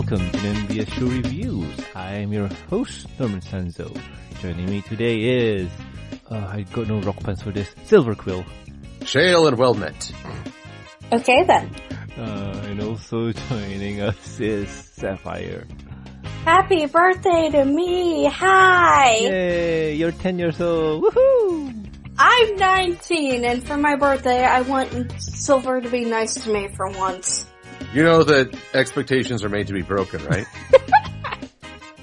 Welcome to the MBS Show Reviews. I am your host, Norman Sanzo. Joining me today is... I got no rock pants for this. Silver Quill. Shale and well met. Okay then. And also joining us is Sapphire. Happy birthday to me! Hi! Yay! You're 10 years old! Woohoo! I'm 19, and for my birthday, I want Silver to be nice to me for once. You know that expectations are made to be broken, right?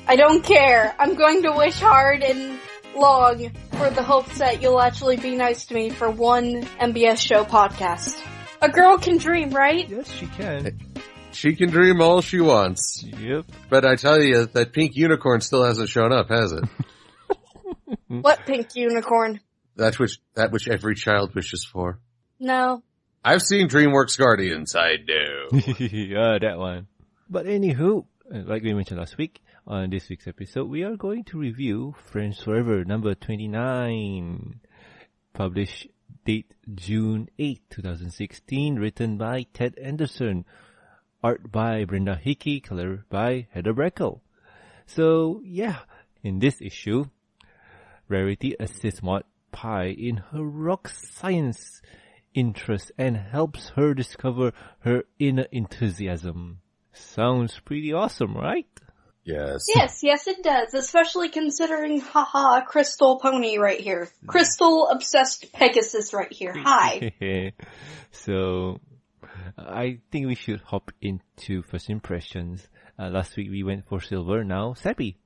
I don't care. I'm going to wish hard and long for the hopes that you'll actually be nice to me for one MBS Show podcast. A girl can dream, right? Yes, she can. She can dream all she wants. Yep. But I tell you, that pink unicorn still hasn't shown up, has it? What pink unicorn? That which every child wishes for. No. I've seen DreamWorks Guardians, I know. That one. But anywho, like we mentioned last week, on this week's episode, we are going to review Friends Forever number 29. Published date June 8, 2016, written by Ted Anderson. Art by Brenda Hickey, color by Heather Breckel. So, yeah, in this issue, Rarity assists Maud Pie in her rock science interest and helps her discover her inner enthusiasm. Sounds pretty awesome, right? Yes. Yes, it does, especially considering, haha, Crystal Pony right here. Crystal-obsessed Pegasus right here. Hi. So... I think we should hop into first impressions. Last week we went for Silver, now Sappy.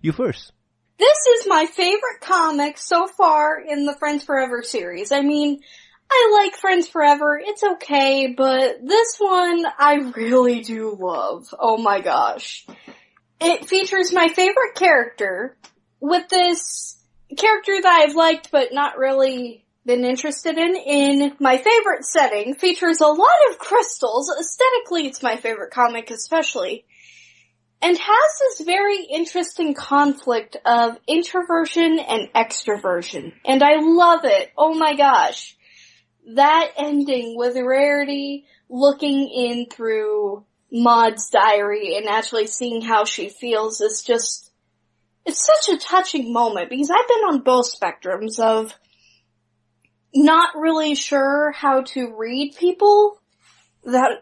You first. This is my favorite comic so far in the Friends Forever series. I mean, I like Friends Forever, it's okay, but this one I really do love. Oh my gosh. It features my favorite character with this character that I've liked but not really... been interested in my favorite setting, features a lot of crystals. Aesthetically, it's my favorite comic especially. And has this very interesting conflict of introversion and extroversion. And I love it. Oh my gosh. That ending with Rarity looking in through Maud's diary and actually seeing how she feels is just... it's such a touching moment because I've been on both spectrums of... not really sure how to read people that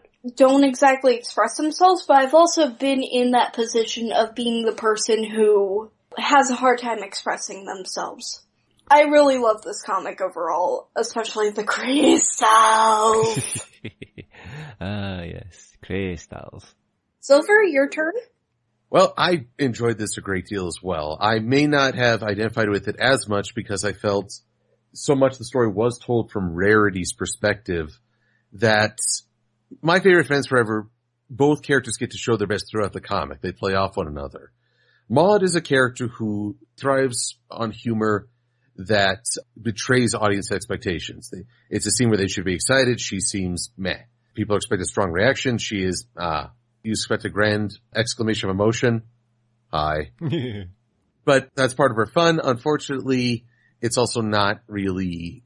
don't exactly express themselves, but I've also been in that position of being the person who has a hard time expressing themselves. I really love this comic overall, especially the crystals. Yes, crystals. Silver, your turn? Well, I enjoyed this a great deal as well. I may not have identified with it as much because I felt... so much the story was told from Rarity's perspective that my favorite Friends Forever, both characters get to show their best throughout the comic. They play off one another. Maud is a character who thrives on humor that betrays audience expectations. It's a scene where they should be excited. She seems meh. People expect a strong reaction. She is, you expect a grand exclamation of emotion. Hi. But that's part of her fun. Unfortunately, it's also not really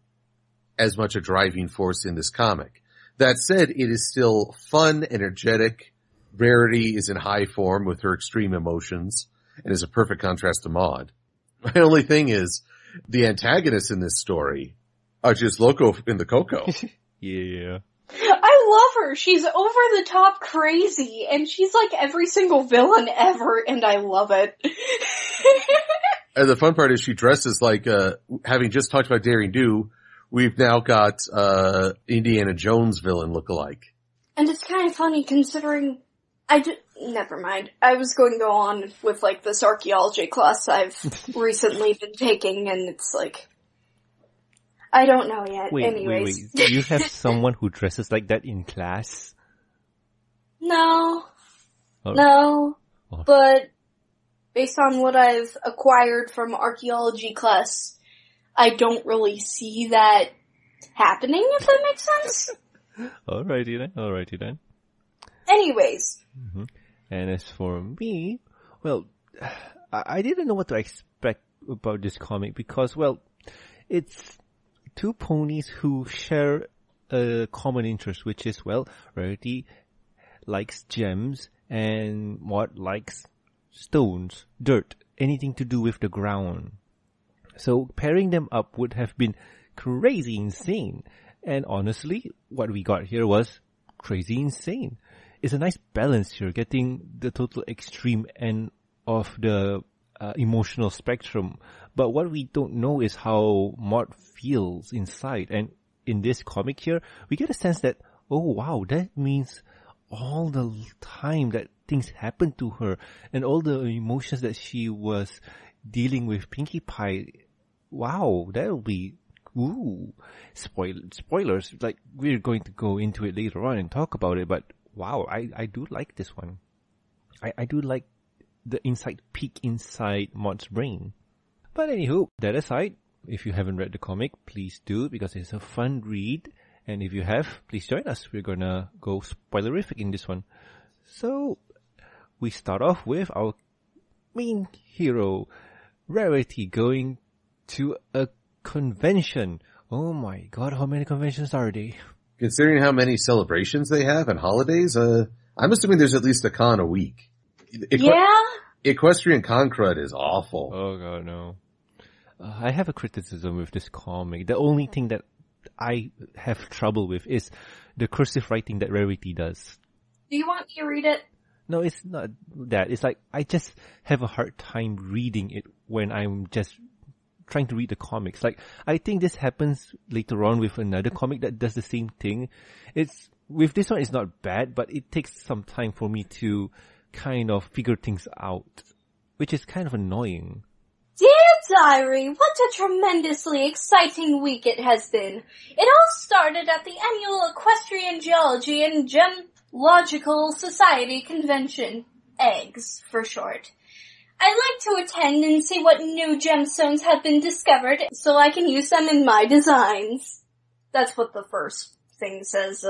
as much a driving force in this comic. That said, it is still fun, energetic. Rarity is in high form with her extreme emotions and is a perfect contrast to Maud. My only thing is the antagonists in this story are just loco in the cocoa. Yeah. I love her. She's over the top crazy and she's like every single villain ever and I love it. And the fun part is she dresses like, having just talked about Daring Do, we've now got, Indiana Jones villain lookalike. And it's kind of funny considering never mind. I was going to go on with like this archaeology class I've recently been taking and it's like, I don't know yet. Wait. Do you have someone who dresses like that in class? No. Oh. No. Oh. But... based on what I've acquired from archaeology class, I don't really see that happening, if that makes sense. Alrighty then. Anyways. Mm-hmm. And as for me, well, I didn't know what to expect about this comic because, well, it's two ponies who share a common interest, which is, well, Rarity likes gems and Maud likes stones, dirt, anything to do with the ground. So pairing them up would have been crazy insane. And honestly, what we got here was crazy insane. It's a nice balance here, getting the total extreme end of the emotional spectrum. But what we don't know is how Maud feels inside. And in this comic here, we get a sense that, oh wow, that means all the time that things happened to her and all the emotions that she was dealing with Pinkie Pie. Wow, that'll be... Ooh, spoilers. Like, we're going to go into it later on and talk about it, but wow, I do like this one. I do like the inside peek inside Maud's brain. But anywho, that aside, if you haven't read the comic, please do, because it's a fun read. And if you have, please join us. We're gonna go spoilerific in this one. So, we start off with our main hero, Rarity, going to a convention. Oh my god, how many conventions are they? Considering how many celebrations they have and holidays, I'm assuming there's at least a con a week. Yeah? Equestrian Con Crud is awful. Oh god, no. I have a criticism with this comic. The only thing that I have trouble with is the cursive writing that Rarity does. Do you want me to read it? No, it's not that. It's like, I just have a hard time reading it when I'm just trying to read the comics. Like, I think this happens later on with another comic that does the same thing. It's, with this one, it's not bad, but it takes some time for me to kind of figure things out, which is kind of annoying. Dear Diary, what a tremendously exciting week it has been. It all started at the annual Equestrian Geology and Gemological Society Convention. EGGS, for short. I'd like to attend and see what new gemstones have been discovered so I can use them in my designs. That's what the first thing says.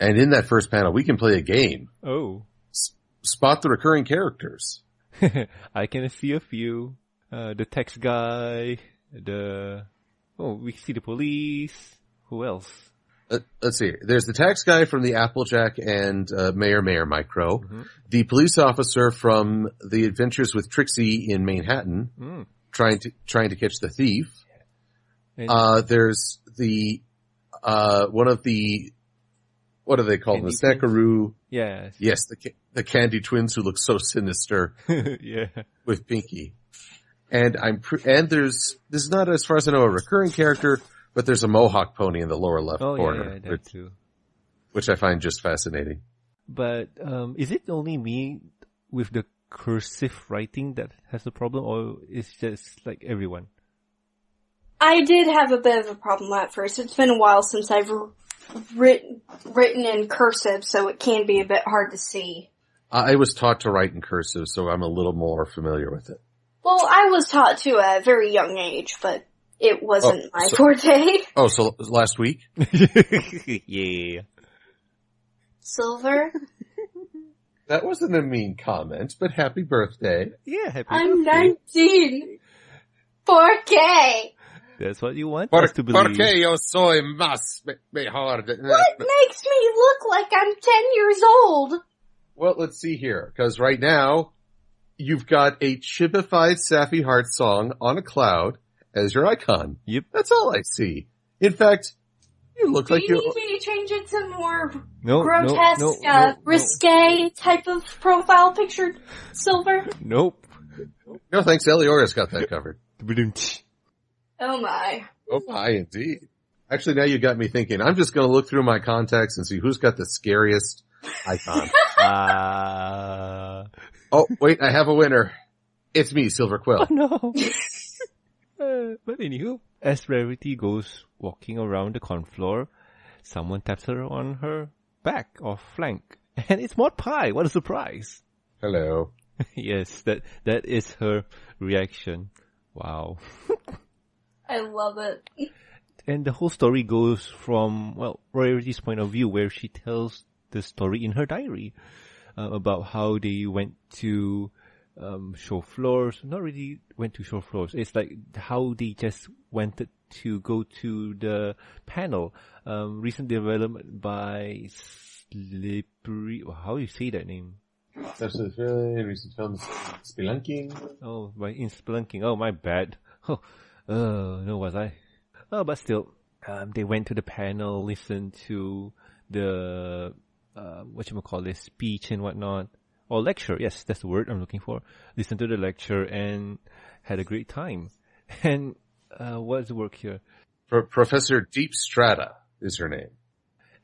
And in that first panel, we can play a game. Oh. Spot the recurring characters. I can see a few. The tax guy, we see the police. Who else? Let's see. There's the tax guy from the Applejack and Mayor Micro. Mm-hmm. The police officer from the Adventures with Trixie in Manhattan, trying to catch the thief. And there's the one of the, what do they call them? The Snackaroo. Yeah. Yes, the Candy Twins who look so sinister. Yeah. With Pinkie. And this is not, as far as I know, a recurring character, but there's a mohawk pony in the lower left corner. Yeah, that too. Which I find just fascinating. But, is it only me with the cursive writing that has a problem, or is just like everyone? I did have a bit of a problem at first. It's been a while since I've written in cursive, so it can be a bit hard to see. I was taught to write in cursive, so I'm a little more familiar with it. Well, I was taught to at a very young age, but it wasn't my forte. Oh, so last week? Yeah. Silver? That wasn't a mean comment, but happy birthday. Yeah, happy birthday. I'm 19. 4K. That's what you want us to believe. 4K, yo soy más mejor. What makes me look like I'm 10 years old? Well, let's see here, because right now... You've got a chibified Sapphire Heart Song on a cloud as your icon. Yep. That's all I see. In fact, you look like you're... Can you change it to more grotesque, risque type of profile picture, Silver? Nope. No thanks, Eliora's got that covered. Oh my. Oh my, indeed. Actually, now you got me thinking. I'm just going to look through my contacts and see who's got the scariest icon. Oh, wait, I have a winner. It's me, Silver Quill. Oh, no. But anywho, as Rarity goes walking around the con floor, someone taps her on her back or flank. And it's Maud Pie. What a surprise. Hello. Yes, that is her reaction. Wow. I love it. And the whole story goes from, well, Rarity's point of view, where she tells the story in her diary. About how they went to show floors. Not really went to show floors. It's like how they just wanted to go to the panel. Recent development by Slippery... How do you say that name? Recent films, Spelunking. Oh, in Spelunking. Oh, my bad. Oh, no, was I? Oh, but still, they went to the panel, listened to the, speech and whatnot. Or lecture, yes, that's the word I'm looking for. Listened to the lecture and had a great time. And, what's the work here? Professor Deep Strata is her name.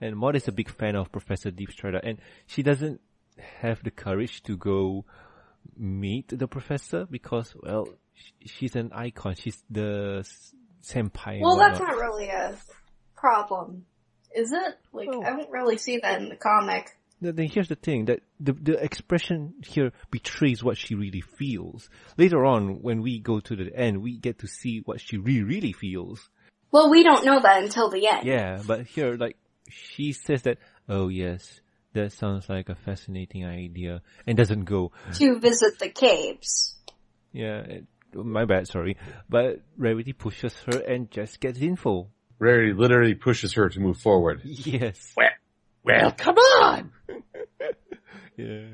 And Maud is a big fan of Professor Deep Strata, and she doesn't have the courage to go meet the professor because, well, she's an icon. She's the senpai. Well, that's not really a problem, is it? Like, I don't really see that in the comic. Then here's the thing, that the expression here betrays what she really feels. Later on, when we go to the end, we get to see what she really feels. Well, we don't know that until the end. Yeah, but here, like, she says that, oh yes, that sounds like a fascinating idea, and doesn't go. To visit the caves. Yeah, my bad, sorry. But Rarity pushes her and just gets info. Rarity literally pushes her to move forward. Yes. Well, come on! Yeah.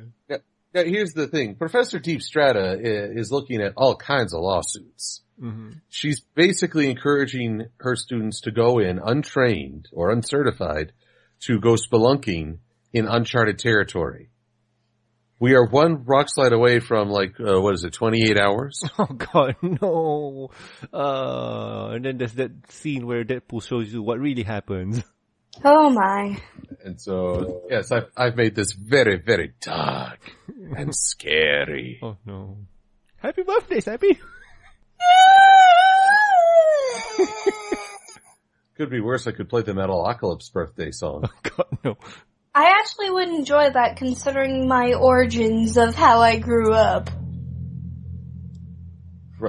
Now, here's the thing. Professor Deep Strata is looking at all kinds of lawsuits. Mm-hmm. She's basically encouraging her students to go in untrained or uncertified to go spelunking in uncharted territory. We are one rock slide away from 28 hours? Oh god, no. And then there's that scene where Deadpool shows you what really happens. Oh my. And so, yes, I've made this very, very dark and scary. Oh no. Happy birthday, Sappy! Could be worse, I could play the Metalocalypse birthday song. Oh god, no. I actually would enjoy that considering my origins of how I grew up.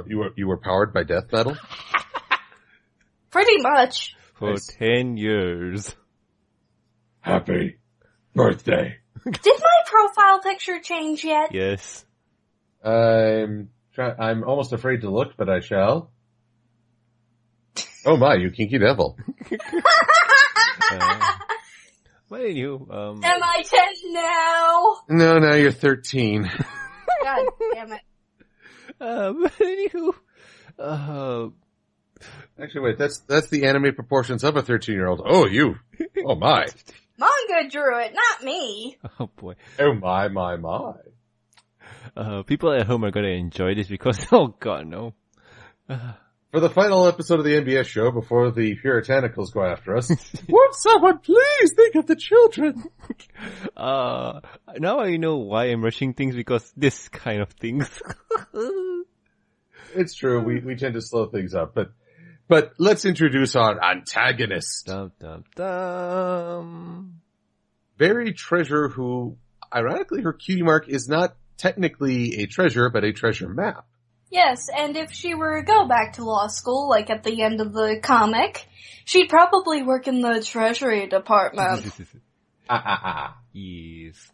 You were powered by death metal? Pretty much. For 10 years. Happy birthday. Did my profile picture change yet? Yes. I'm almost afraid to look, but I shall. Oh my, you kinky devil. Well, you, Am I 10 now? No, now you're 13. God damn it. Actually, wait, that's the anime proportions of a 13-year-old. Oh, you. Oh, my. Manga drew it, not me. Oh, boy. Oh, my. People at home are going to enjoy this because, oh, God, no. For the final episode of the MBS show, before the Puritanicals go after us, won't someone please think of the children? Now I know why I'm rushing things, because this kind of things. It's true, we tend to slow things up, but let's introduce our antagonist. Dum, dum, dum. Berry Treasure, who, ironically, her cutie mark is not technically a treasure, but a treasure map. Yes, and if she were to go back to law school, like at the end of the comic, she'd probably work in the Treasury Department. Yes.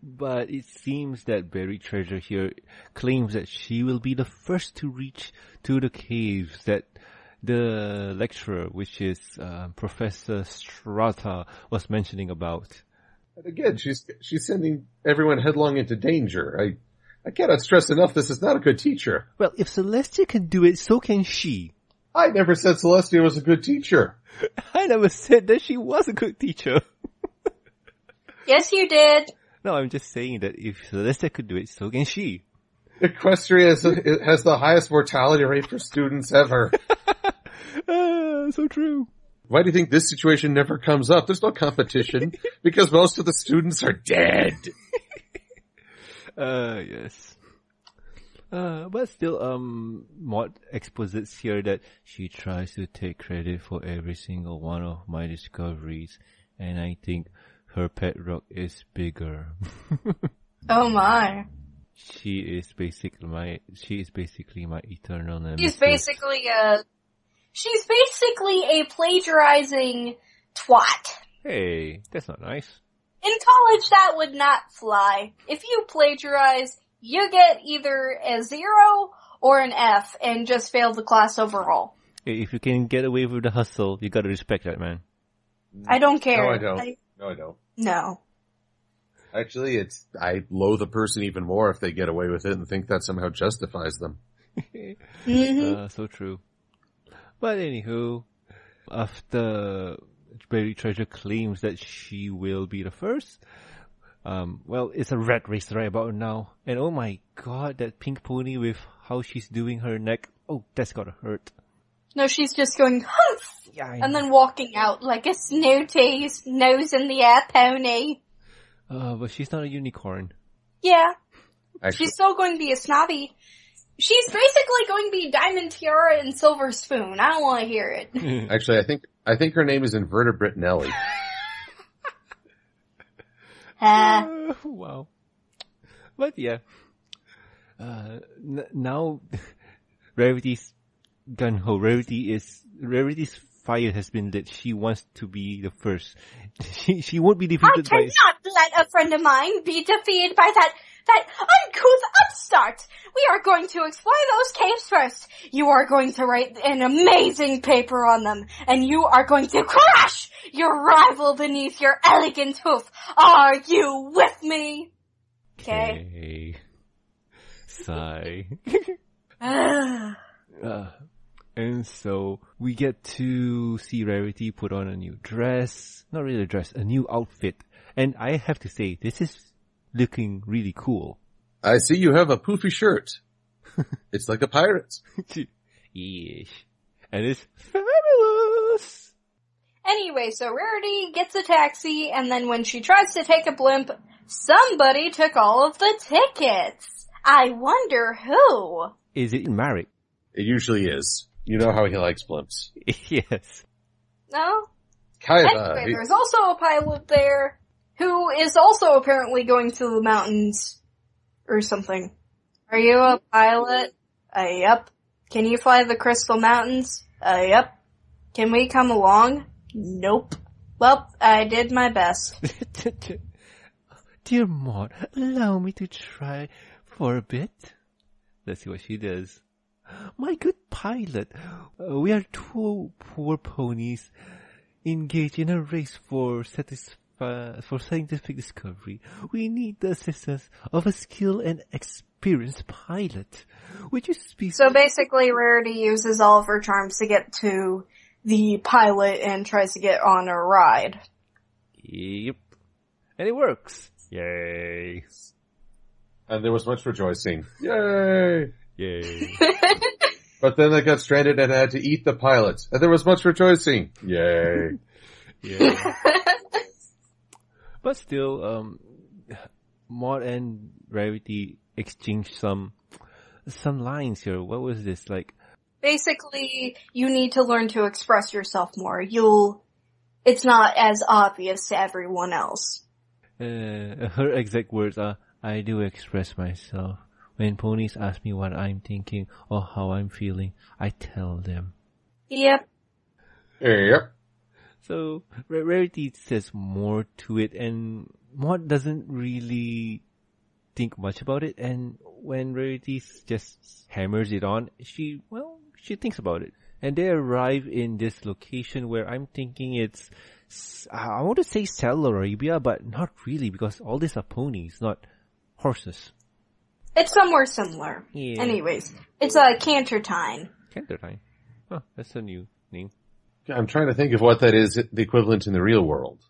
But it seems that Berry Treasure here claims that she will be the first to reach to the caves that the lecturer, which is Professor Strata, was mentioning about. And again, she's sending everyone headlong into danger. I cannot stress enough, this is not a good teacher. Well, if Celestia can do it, so can she. I never said Celestia was a good teacher. I never said that she was a good teacher. Yes, you did. No, I'm just saying that if Celestia could do it, so can she. Equestria has the highest mortality rate for students ever. So true. Why do you think this situation never comes up? There's no competition, because most of the students are dead. Yes. But still, Maud exposits here that she tries to take credit for every single one of my discoveries, and I think her pet rock is bigger. Oh my! She is basically my eternal nemesis. She's basically a plagiarizing twat. Hey, that's not nice. In college, that would not fly. If you plagiarize, you get either a 0 or an F, and just fail the class overall. Hey, if you can get away with the hustle, you gotta respect that, man. I don't care. No, I don't. No. Actually, I loathe a person even more if they get away with it and think that somehow justifies them. So true. But anywho, after Berry Treasure claims that she will be the first, well, it's a rat race right about now. And oh my god, that pink pony with how she's doing her neck. Oh, that's gotta hurt. No, she's just going, humph! Yeah, and then walking out like a snooty, nose in the air pony. But she's not a unicorn. Yeah. Actually, she's still going to be a snobby. She's basically going to be Diamond Tiara and Silver Spoon. I don't want to hear it. Actually, I think her name is Invertebrate Nelly. Wow. But yeah. Now, Rarity's gun ho. Rarity's fire has been lit. She wants to be the first. She won't be defeated by... I cannot let a friend of mine be defeated by that uncouth upstart. We are going to explore those caves first. You are going to write an amazing paper on them, and you are going to crush your rival beneath your elegant hoof. Are you with me? Okay. Sigh. And so we get to see Rarity put on a new dress. Not really a dress, a new outfit. And I have to say, this is looking really cool. I see you have a poofy shirt. It's like a pirate. Yes. And it's fabulous. Anyway, so Rarity gets a taxi, and then when she tries to take a blimp, somebody took all of the tickets. I wonder who. Is it Marek? It usually is. You know how he likes blimps. Yes. No? Kaiba. Anyway, there's also a pilot there who is also apparently going to the mountains or something. Are you a pilot? Yep. Can you fly the Crystal Mountains? Yep. Can we come along? Nope. Well, I did my best. Dear Maud, allow me to try for a bit. Let's see what she does. My good pilot, we are two poor ponies engaged in a race for scientific discovery. We need the assistance of a skilled and experienced pilot. Would you speak... So basically Rarity uses all of her charms to get to the pilot and tries to get on a ride. Yep. And it works. Yay. And there was much rejoicing. Yay. Yay. But then they got stranded and had to eat the pilot. And there was much rejoicing. Yay. Yeah. But still, Maud and Rarity exchanged some lines here. What was this? Like, basically, you need to learn to express yourself more. It's not as obvious to everyone else. Her exact words are, I do express myself. When ponies ask me what I'm thinking or how I'm feeling, I tell them. Yep. Yep. So, Rarity says more to it, and Maud doesn't really think much about it, and when Rarity just hammers it on, she thinks about it. And they arrive in this location where I'm thinking it's, I want to say Saddle Arabia, but not really, because all these are ponies, not horses. It's somewhere similar. Yeah. Anyways, it's a Cantertine. Cantertine. Oh, that's a new name. I'm trying to think of what that is, the equivalent in the real world.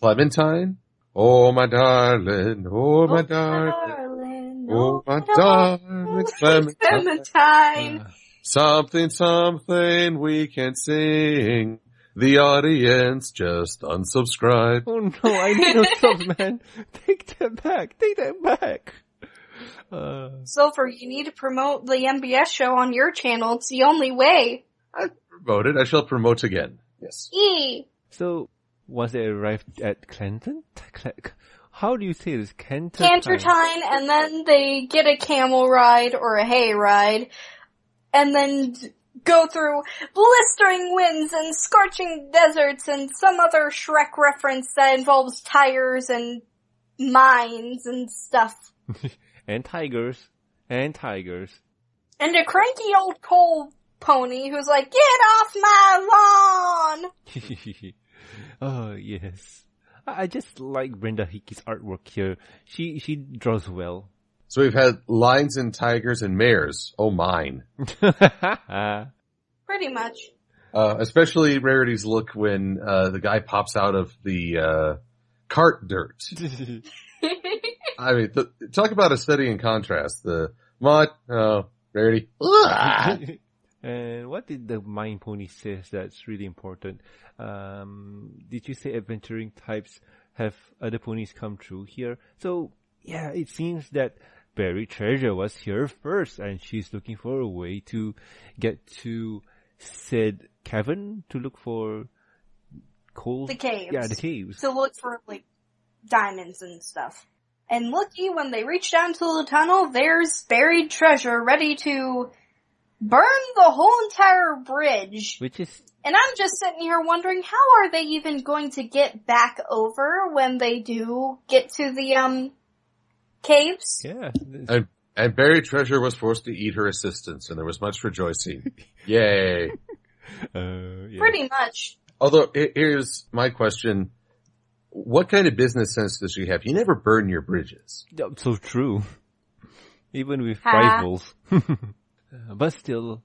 Clementine? Oh, my darling. Oh, my darling. Oh, my darling. Clementine. Something, something we can sing. The audience just unsubscribed. Oh, no, I need to stop, man. Take that back. Take that back. Silver, you need to promote the MBS show on your channel. It's the only way. I promoted. I shall promote again. Yes. So, once they arrived at Clanton? How do you say this? Cantertine, and then they get a camel ride or a hay ride, and then go through blistering winds and scorching deserts and some other Shrek reference that involves tires and mines and stuff. And tigers. And a cranky old coal pony who's like, get off my lawn! Oh, yes. I just like Brenda Hickey's artwork here. She draws well. So we've had lions and tigers and mares. Oh, mine. Pretty much. Especially Rarity's look when the guy pops out of the cart dirt. I mean, talk about aesthetic and contrast. The Maud, Rarity. And what did the Mind Pony says that's really important? Did you say adventuring types have other ponies come through here? So, yeah, it seems that Berry Treasure was here first, and she's looking for a way to get to said cavern to look for coal. The caves. Yeah, the caves. To look for, like, diamonds and stuff. And looky, when they reach down to the tunnel, there's buried treasure ready to burn the whole entire bridge. And I'm just sitting here wondering, how are they even going to get back over when they do get to the, caves? Yeah. And Berry Treasure was forced to eat her assistants, and there was much rejoicing. Yay. Yeah. Pretty much. Although, here's my question. What kind of business sense does she have? You never burn your bridges. That's so true. Even with rivals. But still,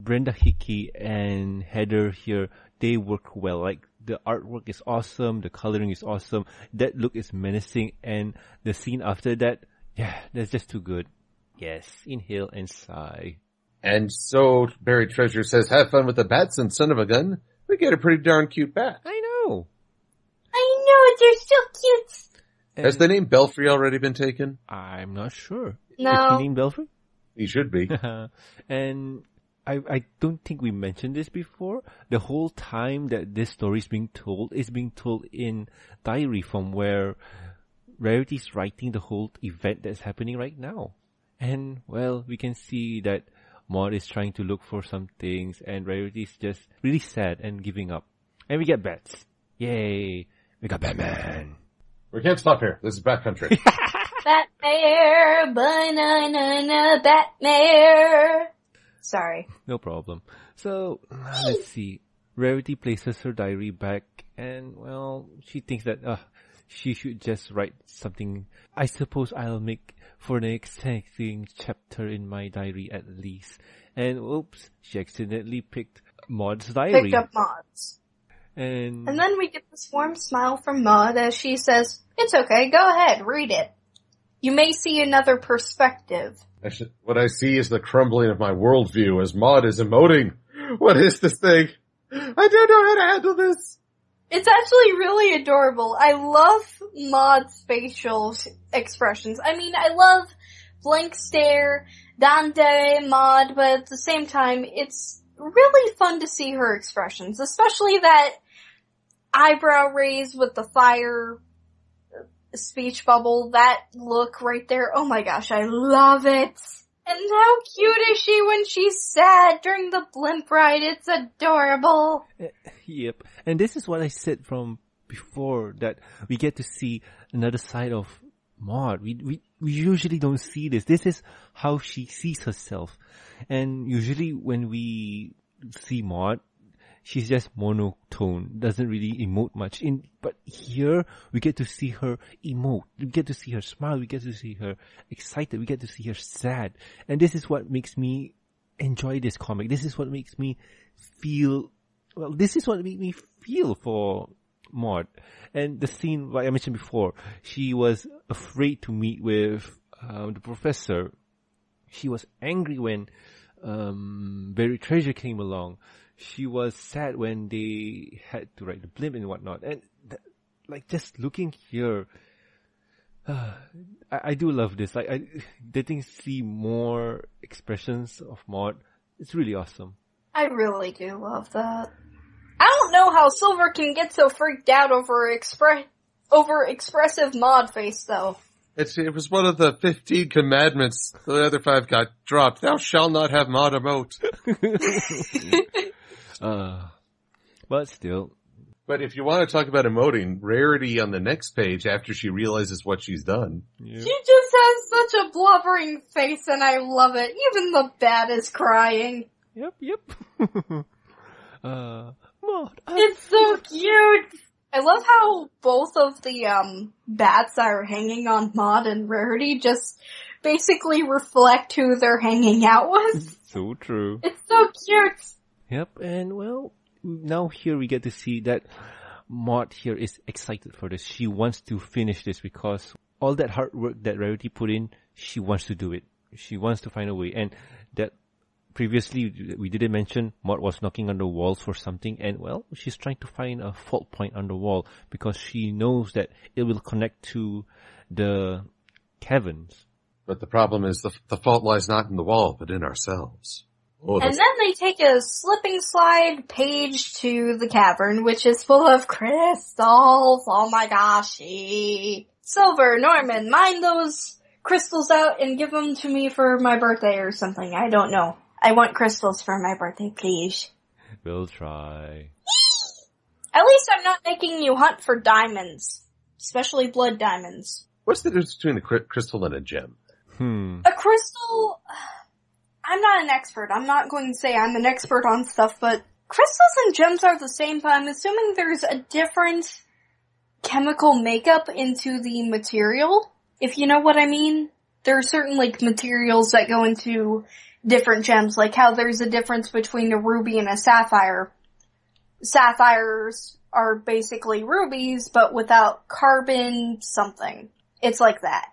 Brenda Hickey and Heather here, they work well. Like, the artwork is awesome, the coloring is awesome, that look is menacing, and the scene after that, yeah, that's just too good. Yes, inhale and sigh. And so, Berry Treasure says, have fun with the bats, and son of a gun, we get a pretty darn cute bat. I know, they're so cute. And has the name Belfry already been taken? I'm not sure. No. Is he named Belfry? He should be. And I don't think we mentioned this before. The whole time that this story is being told, it's being told in diary form, where Rarity's writing the whole event that's happening right now. And, well, we can see that Maud is trying to look for some things, and Rarity's just really sad and giving up. And we get bats. Yay. We got Batman. We can't stop here. This is Batcountry. Batmare, banana, Batmare. Sorry. No problem. So, let's see. Rarity places her diary back, and, well, she thinks that she should just write something. I suppose I'll make for the exciting chapter in my diary at least. And, oops, she accidentally picked Maud's diary. Picked up Maud's. And then we get this warm smile from Maud as she says, it's okay, go ahead, read it. You may see another perspective. What I see is the crumbling of my worldview as Maud is emoting. What is this thing? I don't know how to handle this. It's actually really adorable. I love Maud's facial expressions. I mean, I love blank stare, Dante, Maud, but at the same time, it's really fun to see her expressions, especially that eyebrow raise with the fire speech bubble, that look right there. Oh my gosh, I love it. And how cute is she when she's sad during the blimp ride? It's adorable. Yep. And this is what I said from before, that we get to see another side of Maud. We usually don't see this. This is how she sees herself. And usually when we see Maud, she's just monotone, doesn't really emote much. But here, we get to see her emote. We get to see her smile. We get to see her excited. We get to see her sad. And this is what makes me enjoy this comic. This is what makes me feel... Well, this is what made me feel for Maud. And the scene, like I mentioned before, she was afraid to meet with the professor. She was angry when Berry Treasure came along. She was sad when they had to write the blimp and whatnot. And, like, just looking here, I do love this. Like, getting to see more expressions of Maud, it's really awesome. I really do love that. I don't know how Silver can get so freaked out over expressive Maud face, though. It was one of the 15 commandments. The other 5 got dropped. Thou shalt not have Maud emote. But still. But if you want to talk about emoting, Rarity on the next page, after she realizes what she's done. Yeah. She just has such a blubbering face, and I love it. Even the bat is crying. Yep. Maud, it's so cute. I love how both of the bats that are hanging on Maud and Rarity just basically reflect who they're hanging out with. So true. It's so cute. Yep, and well, now here we get to see that Maud here is excited for this. She wants to finish this because all that hard work that Rarity put in, she wants to do it. She wants to find a way. And that previously we didn't mention, Maud was knocking on the walls for something, and well, she's trying to find a fault point on the wall because she knows that it will connect to the caverns. But the problem is the fault lies not in the wall, but in ourselves. Oh, and then they take a slipping slide page to the cavern, which is full of crystals. Oh my gosh. Silver, Norman, mine those crystals out and give them to me for my birthday or something. I don't know. I want crystals for my birthday, please. We'll try. At least I'm not making you hunt for diamonds, especially blood diamonds. What's the difference between a crystal and a gem? A crystal, I'm not an expert. I'm not going to say I'm an expert on stuff, but crystals and gems are the same, but I'm assuming there's a different chemical makeup into the material, if you know what I mean. There are certain, like, materials that go into different gems, like how there's a difference between a ruby and a sapphire. Sapphires are basically rubies, but without carbon something. It's like that.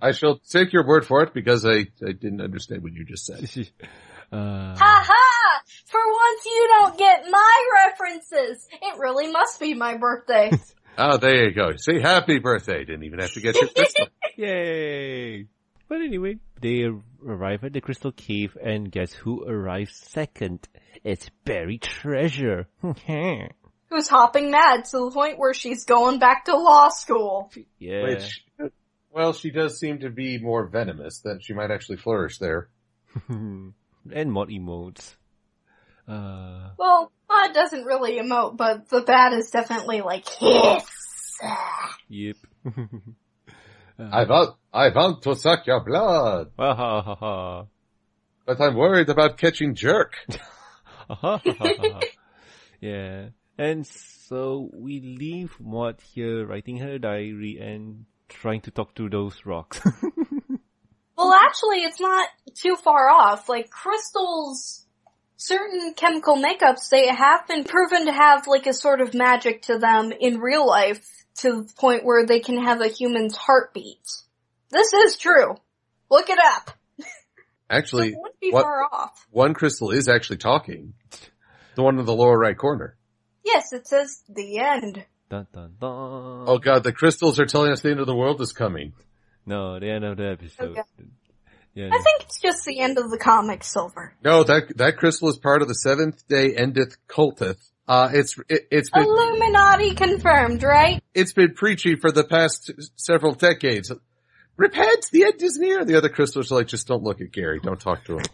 I shall take your word for it because I didn't understand what you just said. Ha! For once you don't get my references. It really must be my birthday. Oh, there you go. See, happy birthday. Didn't even have to get your crystal. Yay. But anyway, they arrive at the crystal cave, and guess who arrives second? It's Berry Treasure. Who's hopping mad to the point where she's going back to law school. Yeah. Which, well, she does seem to be more venomous, that she might actually flourish there. And Maud emotes. Well, Maud doesn't really emote, but the bat is definitely like, hiss. Yep. I want to suck your blood. But I'm worried about catching jerk. Yeah. And so we leave Maud here writing her diary and trying to talk to those rocks. Well, actually, it's not too far off. Like, crystals, certain chemical makeups, they have been proven to have, like, a sort of magic to them in real life to the point where they can have a human's heartbeat. This is true. Look it up. Actually, so it wouldn't be far off. One crystal is actually talking. The one in the lower right corner. Yes, it says the end. Dun, dun, dun. Oh god, the crystals are telling us the end of the world is coming. No, the end of the episode. Okay. Yeah, I think it's just the end of the comic, Silver. No, that crystal is part of the Seventh Day Endeth Culteth. It's been Illuminati confirmed, right? It's been preachy for the past several decades. Repent, the end is near. The other crystals are like, just don't look at Gary, don't talk to him.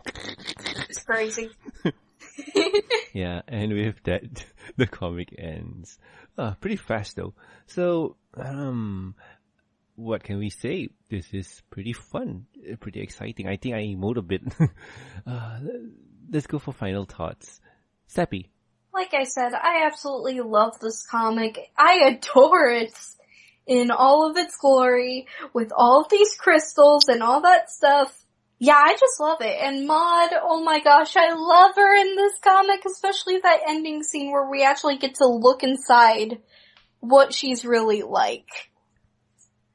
It's crazy. Yeah, and with that, the comic ends. Pretty fast though. So, what can we say? This is pretty fun, pretty exciting. I think I emote a bit. Let's go for final thoughts. Sappy. Like I said, I absolutely love this comic. I adore it in all of its glory, with all of these crystals and all that stuff. Yeah, I just love it. And Maud, oh my gosh, I love her in this comic, especially that ending scene where we actually get to look inside what she's really like.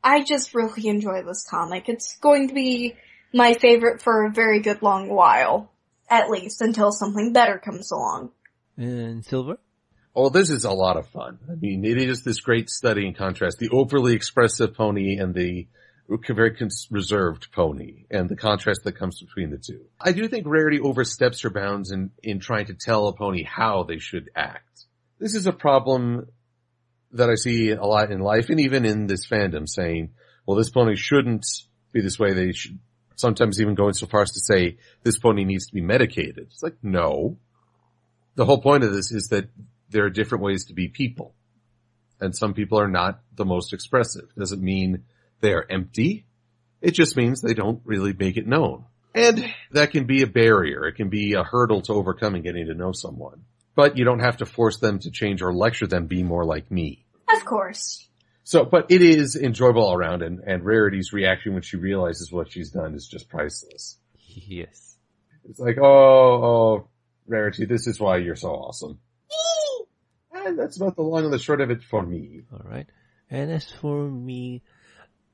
I just really enjoy this comic. It's going to be my favorite for a very good long while, at least, until something better comes along. And Silver? Oh, this is a lot of fun. I mean, it is this great study in contrast. The overly expressive pony and the very reserved pony, and the contrast that comes between the two. I do think Rarity oversteps her bounds in trying to tell a pony how they should act. This is a problem that I see a lot in life, and even in this fandom, saying, well, this pony shouldn't be this way. They should sometimes even go so far as to say, this pony needs to be medicated. It's like, no. The whole point of this is that there are different ways to be people, and some people are not the most expressive. It doesn't mean they are empty. It just means they don't really make it known. And that can be a barrier. It can be a hurdle to overcome in getting to know someone. But you don't have to force them to change or lecture them. Be more like me. Of course. So, but it is enjoyable all around, and Rarity's reaction when she realizes what she's done is just priceless. Yes. It's like, oh, Rarity, this is why you're so awesome. And that's about the long and the short of it for me. All right. And as for me,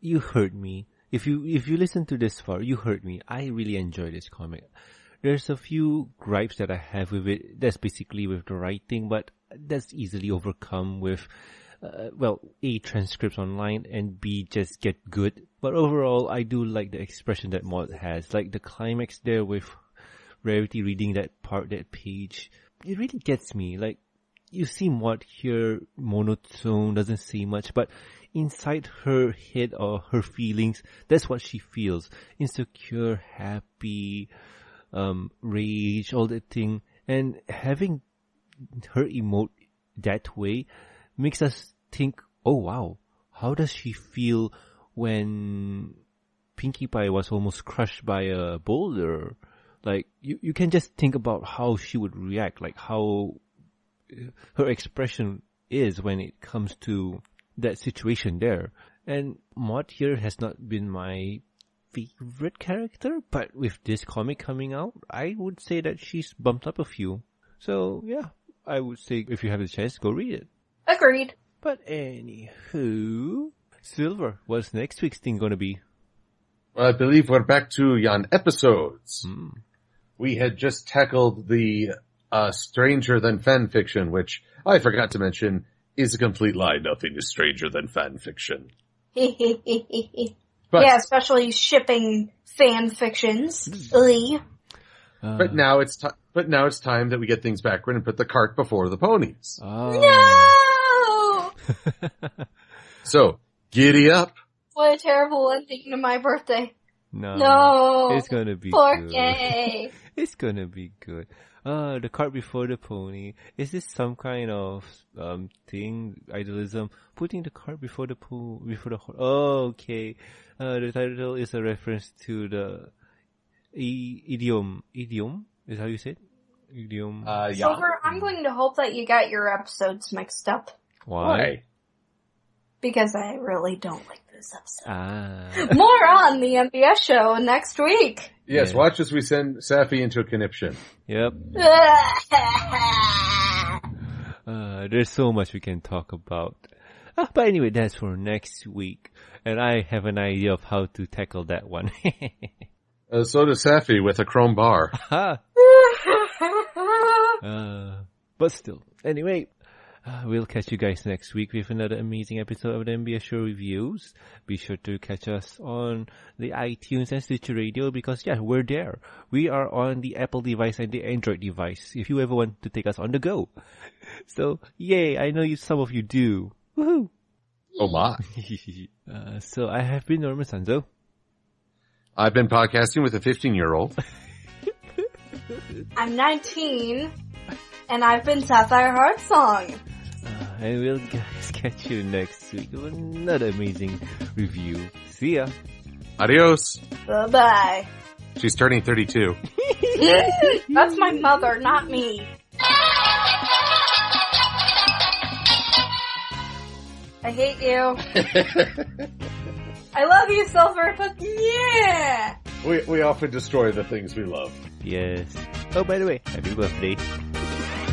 you heard me. If you listen to this far, you heard me. I really enjoy this comic. There's a few gripes that I have with it. That's basically with the writing, but that's easily overcome with, A, transcripts online, and B, just get good. But overall, I do like the expression that Maud has. Like the climax there with Rarity reading that page. It really gets me. Like, you see Maud here, monotone, doesn't say much, but inside her head or her feelings, that's what she feels. Insecure, happy, rage, all that thing. And having her emote that way makes us think, oh wow, how does she feel when Pinkie Pie was almost crushed by a boulder? Like, you can just think about how she would react, like how her expression is when it comes to that situation there. And Maud here has not been my favorite character, but with this comic coming out, I would say that she's bumped up a few. So yeah, I would say if you have the chance, go read it. Agreed. But anywho, Silver, what's next week's thing going to be? Well, I believe we're back to Jan episodes. We had just tackled the Stranger Than Fan Fiction, which I forgot to mention is a complete lie. Nothing is stranger than fan fiction. But, yeah, especially shipping fan fictions. But now it's time that we get things backward and put the cart before the ponies. Oh. No! So, giddy up. What a terrible ending to my birthday. No. It's going to be good. It's going to be good. The cart before the pony. Is this some kind of thing, idealism? Putting the cart before the horse. Oh, okay. The title is a reference to the idiom. Idiom is how you say it? Idiom. Yeah. Silver, I'm going to hope that you got your episodes mixed up. Why? Because I really don't like this episode. More on the MBS show next week. Yes, yeah. Watch as we send Safi into a conniption. Yep. There's so much we can talk about. But anyway, that's for next week. And I have an idea of how to tackle that one. So does Safi with a chrome bar. But still, anyway, we'll catch you guys next week with another amazing episode of the MBS Show Reviews. Be sure to catch us on the iTunes and Stitcher Radio because, yeah, we're there. We are on the Apple device and the Android device if you ever want to take us on the go. So, yay, I know some of you do. Woohoo! Oh my. So, I have been Norman Sanzo. I've been podcasting with a 15-year-old. I'm 19, and I've been Sapphire Heart Song. And we'll guys catch you next week with another amazing review. See ya. Adios. Bye-bye. She's turning 32. That's my mother, not me. I hate you. I love you, Silver, but yeah. We often destroy the things we love. Yes. Oh, by the way, happy birthday.